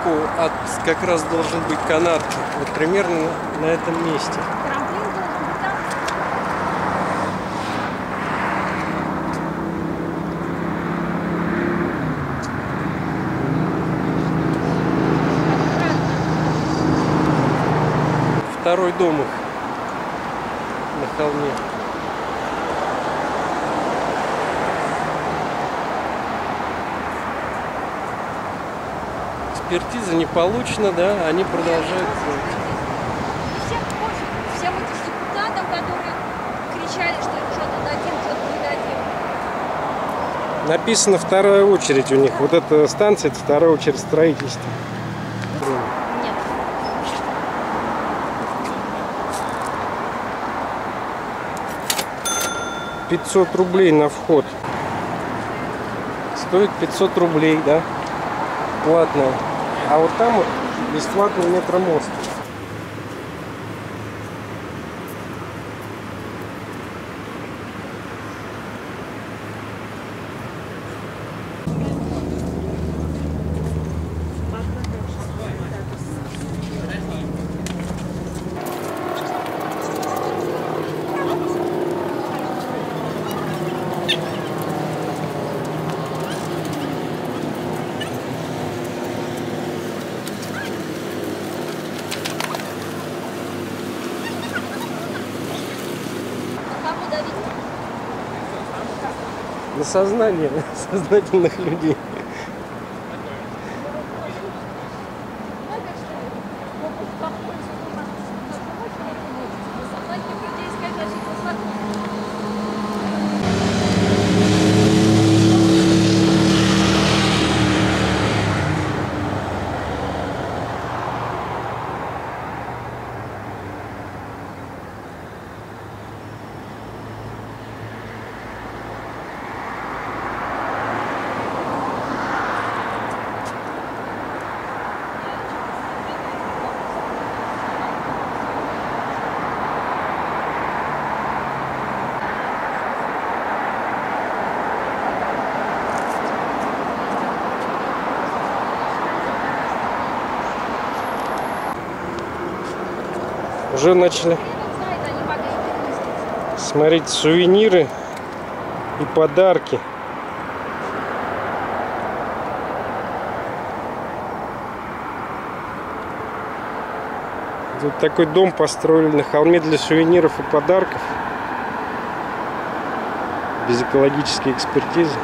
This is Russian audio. сбоку от как раз должен быть канатки. Вот примерно на этом месте. Трамплин должен быть там. Второй домик на холме. Экспертиза не получена, да, они продолжают. Всем этим депутатам, которые кричали, что им что-то дадим, что-то не дадим. Написано вторая очередь у них. Вот эта станция, это вторая очередь строительства. Нет. ₹500 на вход. Стоит ₹500, да? Платная. А вот там вот бесплатный метромост. На сознание сознательных людей. Уже начали смотреть сувениры и подарки. Тут такой дом построили на холме для сувениров и подарков без экологической экспертизы.